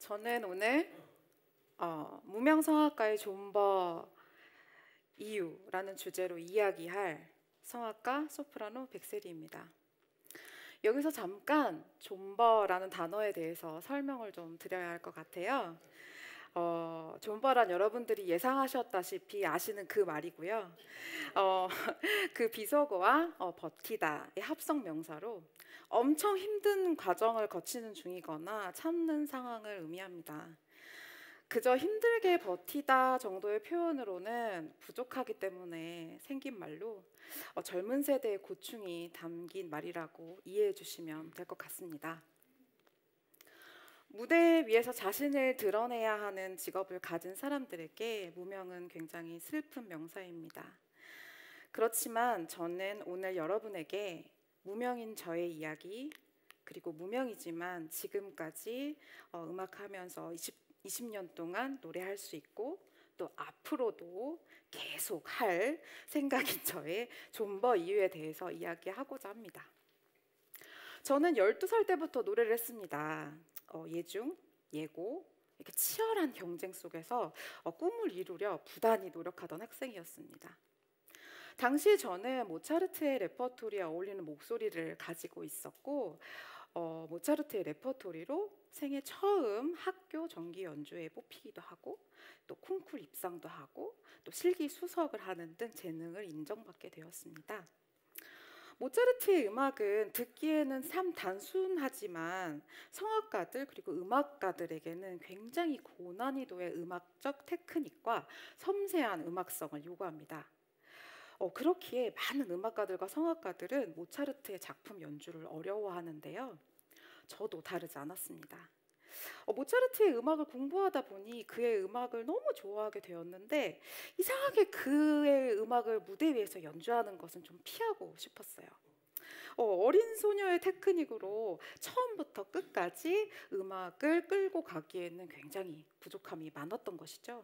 저는 오늘 무명성악가의 존버 이유라는 주제로 이야기할 성악가 소프라노 백세리입니다. 여기서 잠깐 존버라는 단어에 대해서 설명을 좀 드려야 할 것 같아요. 존버란 여러분들이 예상하셨다시피 아시는 그 말이고요. 그 비속어와 버티다의 합성 명사로 엄청 힘든 과정을 거치는 중이거나 참는 상황을 의미합니다. 그저 힘들게 버티다 정도의 표현으로는 부족하기 때문에 생긴 말로 젊은 세대의 고충이 담긴 말이라고 이해해 주시면 될 것 같습니다. 무대 위에서 자신을 드러내야 하는 직업을 가진 사람들에게 무명은 굉장히 슬픈 명사입니다. 그렇지만 저는 오늘 여러분에게 무명인 저의 이야기, 그리고 무명이지만 지금까지 음악하면서 20년 동안 노래할 수 있고 또 앞으로도 계속 할 생각인 저의 존버 이유에 대해서 이야기하고자 합니다. 저는 12살 때부터 노래를 했습니다. 예중, 예고, 이렇게 치열한 경쟁 속에서 꿈을 이루려 부단히 노력하던 학생이었습니다. 당시 저는 모차르트의 레퍼토리에 어울리는 목소리를 가지고 있었고 모차르트의 레퍼토리로 생애 처음 학교 정기 연주에 뽑히기도 하고 또 콩쿨 입상도 하고 또 실기수석을 하는 등 재능을 인정받게 되었습니다. 모차르트의 음악은 듣기에는 참 단순하지만 성악가들 그리고 음악가들에게는 굉장히 고난이도의 음악적 테크닉과 섬세한 음악성을 요구합니다. 그렇기에 많은 음악가들과 성악가들은 모차르트의 작품 연주를 어려워하는데요. 저도 다르지 않았습니다. 모차르트의 음악을 공부하다 보니 그의 음악을 너무 좋아하게 되었는데 이상하게 그의 음악을 무대 위에서 연주하는 것은 좀 피하고 싶었어요. 어린 소녀의 테크닉으로 처음부터 끝까지 음악을 끌고 가기에는 굉장히 부족함이 많았던 것이죠.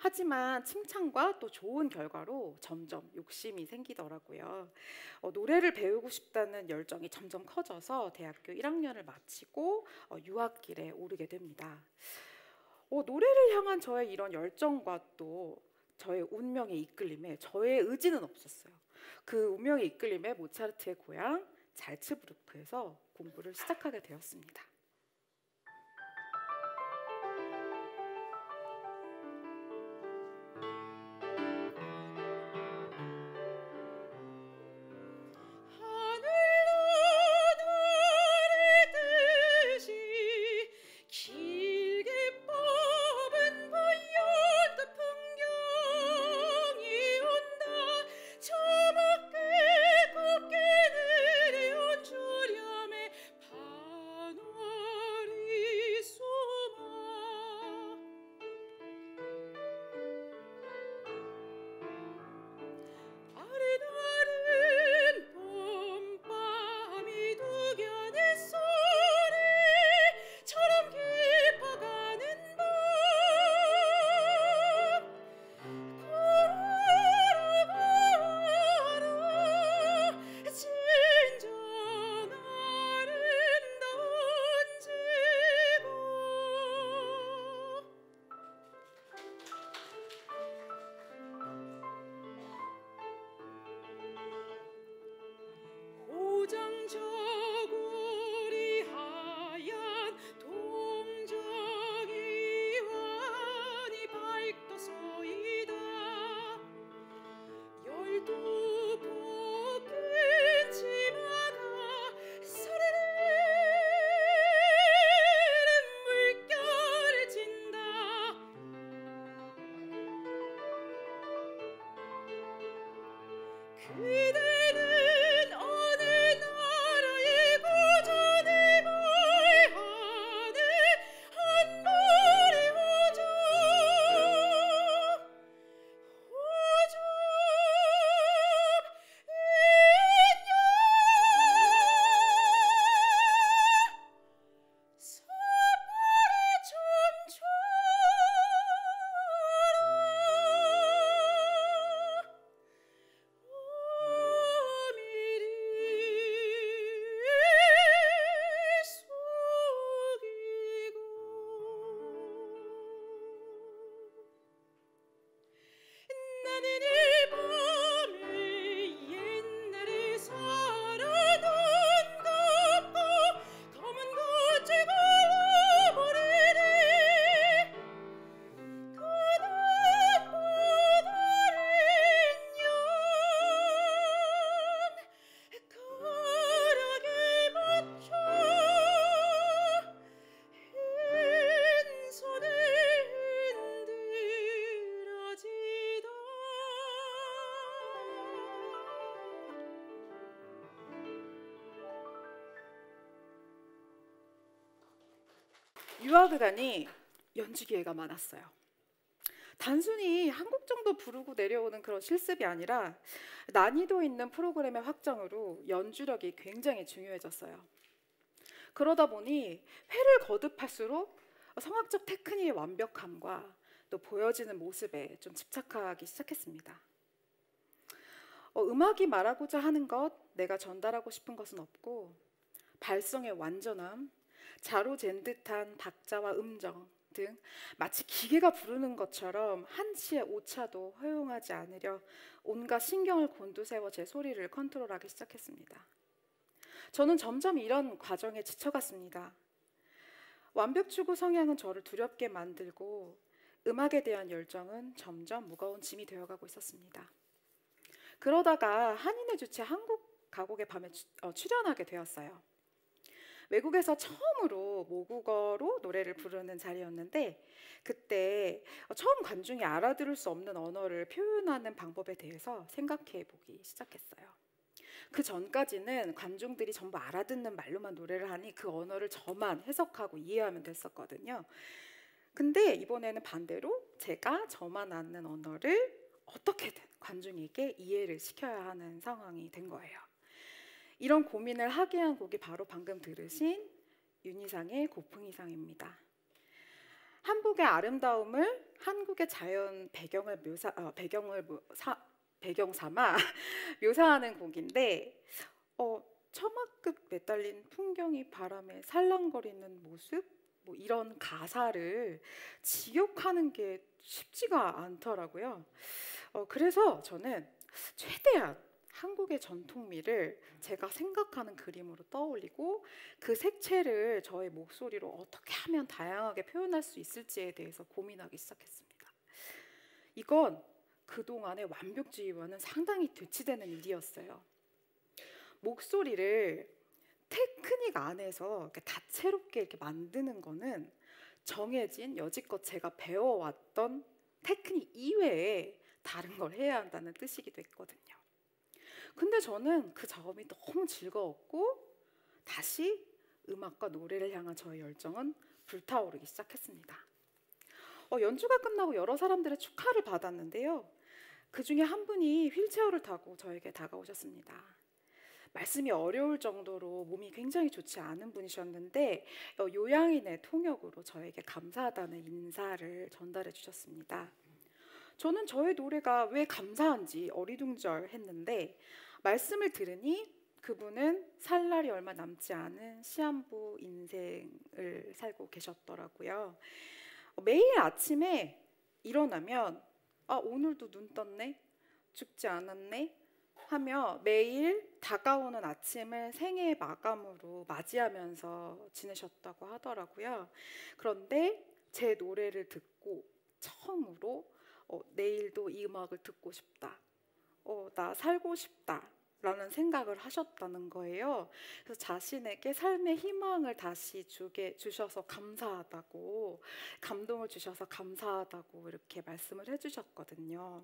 하지만 칭찬과 또 좋은 결과로 점점 욕심이 생기더라고요. 노래를 배우고 싶다는 열정이 점점 커져서 대학교 1학년을 마치고 유학길에 오르게 됩니다. 노래를 향한 저의 이런 열정과 또 저의 운명의 이끌림에 저의 의지는 없었어요. 그 운명의 이끌림에 모차르트의 고향 잘츠부르크에서 공부를 시작하게 되었습니다. 유아극단이 연주 기회가 많았어요. 단순히 한 곡 정도 부르고 내려오는 그런 실습이 아니라 난이도 있는 프로그램의 확장으로 연주력이 굉장히 중요해졌어요. 그러다 보니 회를 거듭할수록 성악적 테크닉의 완벽함과 또 보여지는 모습에 좀 집착하기 시작했습니다. 음악이 말하고자 하는 것, 내가 전달하고 싶은 것은 없고 발성의 완전함, 자로 잰 듯한 박자와 음정 등 마치 기계가 부르는 것처럼 한치의 오차도 허용하지 않으려 온갖 신경을 곤두세워 제 소리를 컨트롤하기 시작했습니다. 저는 점점 이런 과정에 지쳐갔습니다. 완벽 추구 성향은 저를 두렵게 만들고 음악에 대한 열정은 점점 무거운 짐이 되어가고 있었습니다. 그러다가 한인의 주최 한국 가곡의 밤에 출연하게 되었어요. 외국에서 처음으로 모국어로 노래를 부르는 자리였는데 그때 처음 관중이 알아들을 수 없는 언어를 표현하는 방법에 대해서 생각해보기 시작했어요. 그 전까지는 관중들이 전부 알아듣는 말로만 노래를 하니 그 언어를 저만 해석하고 이해하면 됐었거든요. 근데 이번에는 반대로 제가 저만 아는 언어를 어떻게든 관중에게 이해를 시켜야 하는 상황이 된 거예요. 이런 고민을 하게 한 곡이 바로 방금 들으신 윤희상의 고풍이상입니다. 한복의 아름다움을 한국의 자연 배경을 배경 삼아 묘사하는 곡인데 처마끝 매달린 풍경이 바람에 살랑거리는 모습 뭐 이런 가사를 직역하는 게 쉽지가 않더라고요. 그래서 저는 최대한 한국의 전통미를 제가 생각하는 그림으로 떠올리고 그 색채를 저의 목소리로 어떻게 하면 다양하게 표현할 수 있을지에 대해서 고민하기 시작했습니다. 이건 그동안의 완벽주의와는 상당히 대치되는 일이었어요. 목소리를 테크닉 안에서 이렇게 다채롭게 이렇게 만드는 거는 정해진 여지껏 제가 배워왔던 테크닉 이외에 다른 걸 해야 한다는 뜻이기도 했거든요. 근데 저는 그 작업이 너무 즐거웠고 다시 음악과 노래를 향한 저의 열정은 불타오르기 시작했습니다. 연주가 끝나고 여러 사람들의 축하를 받았는데요. 그 중에 한 분이 휠체어를 타고 저에게 다가오셨습니다. 말씀이 어려울 정도로 몸이 굉장히 좋지 않은 분이셨는데 요양인의 통역으로 저에게 감사하다는 인사를 전달해 주셨습니다. 저는 저의 노래가 왜 감사한지 어리둥절했는데 말씀을 들으니 그분은 살 날이 얼마 남지 않은 시한부 인생을 살고 계셨더라고요. 매일 아침에 일어나면 아, 오늘도 눈 떴네, 죽지 않았네 하며 매일 다가오는 아침을 생애의 마감으로 맞이하면서 지내셨다고 하더라고요. 그런데 제 노래를 듣고 처음으로 내일도 이 음악을 듣고 싶다, 나 살고 싶다 라는 생각을 하셨다는 거예요. 그래서 자신에게 삶의 희망을 다시 주셔서 감사하다고, 감동을 주셔서 감사하다고 이렇게 말씀을 해주셨거든요.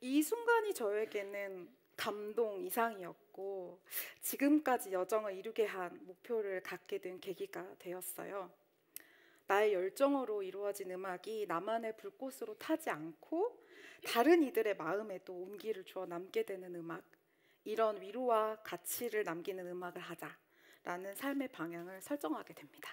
이 순간이 저에게는 감동 이상이었고 지금까지 여정을 이루게 한 목표를 갖게 된 계기가 되었어요. 나의 열정으로 이루어진 음악이 나만의 불꽃으로 타지 않고 다른 이들의 마음에도 온기를 주어 남게 되는 음악, 이런 위로와 가치를 남기는 음악을 하자라는 삶의 방향을 설정하게 됩니다.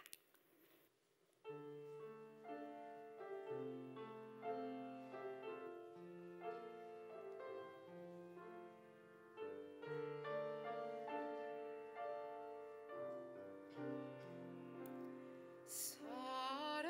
사랑이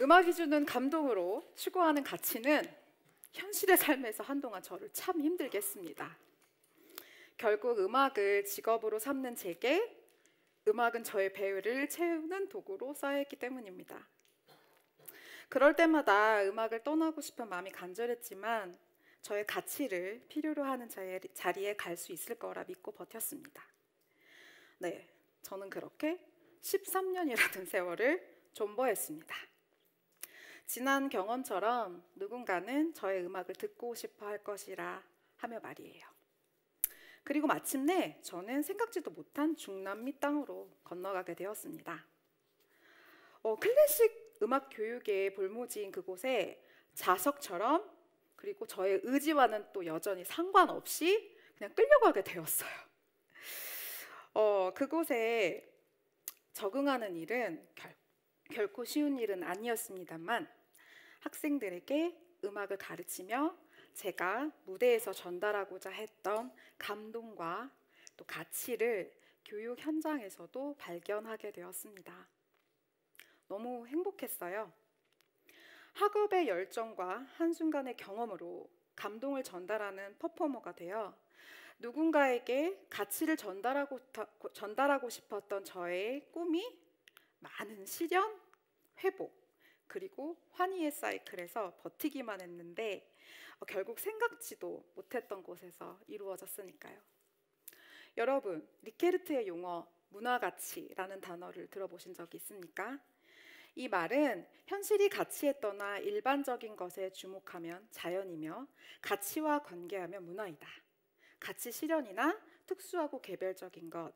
음악이 주는 감동으로 추구하는 가치는 현실의 삶에서 한동안 저를 참 힘들게 했습니다. 결국 음악을 직업으로 삼는 제게 음악은 저의 배를 채우는 도구로 써야 했기 때문입니다. 그럴 때마다 음악을 떠나고 싶은 마음이 간절했지만 저의 가치를 필요로 하는 자리에 갈 수 있을 거라 믿고 버텼습니다. 네, 저는 그렇게 13년이라는 세월을 존버했습니다. 지난 경험처럼 누군가는 저의 음악을 듣고 싶어 할 것이라 하며 말이에요. 그리고 마침내 저는 생각지도 못한 중남미 땅으로 건너가게 되었습니다. 클래식 음악 교육의 볼모지인 그곳에 자석처럼, 그리고 저의 의지와는 또 여전히 상관없이 그냥 끌려가게 되었어요. 그곳에 적응하는 일은 결코 쉬운 일은 아니었습니다만, 학생들에게 음악을 가르치며 제가 무대에서 전달하고자 했던 감동과 또 가치를 교육 현장에서도 발견하게 되었습니다. 너무 행복했어요. 학업의 열정과 한순간의 경험으로 감동을 전달하는 퍼포머가 되어 누군가에게 가치를 전달하고 싶었던 저의 꿈이 많은 시련, 회복, 그리고 환희의 사이클에서 버티기만 했는데 결국 생각지도 못했던 곳에서 이루어졌으니까요. 여러분, 리케르트의 용어 문화가치라는 단어를 들어보신 적이 있습니까? 이 말은 현실이 가치에 떠나 일반적인 것에 주목하면 자연이며 가치와 관계하면 문화이다. 가치 실현이나 특수하고 개별적인 것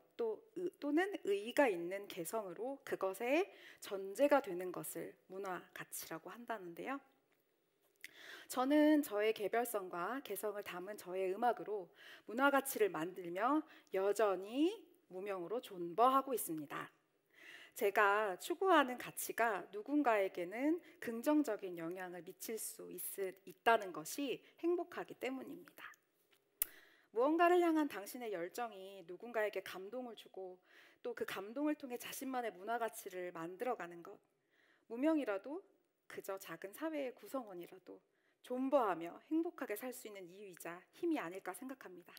또는 의의가 있는 개성으로 그것의 전제가 되는 것을 문화 가치라고 한다는데요. 저는 저의 개별성과 개성을 담은 저의 음악으로 문화 가치를 만들며 여전히 무명으로 존버하고 있습니다. 제가 추구하는 가치가 누군가에게는 긍정적인 영향을 미칠 수 있다는 것이 행복하기 때문입니다. 무언가를 향한 당신의 열정이 누군가에게 감동을 주고 또 그 감동을 통해 자신만의 문화 가치를 만들어가는 것, 무명이라도 그저 작은 사회의 구성원이라도 존버하며 행복하게 살 수 있는 이유이자 힘이 아닐까 생각합니다.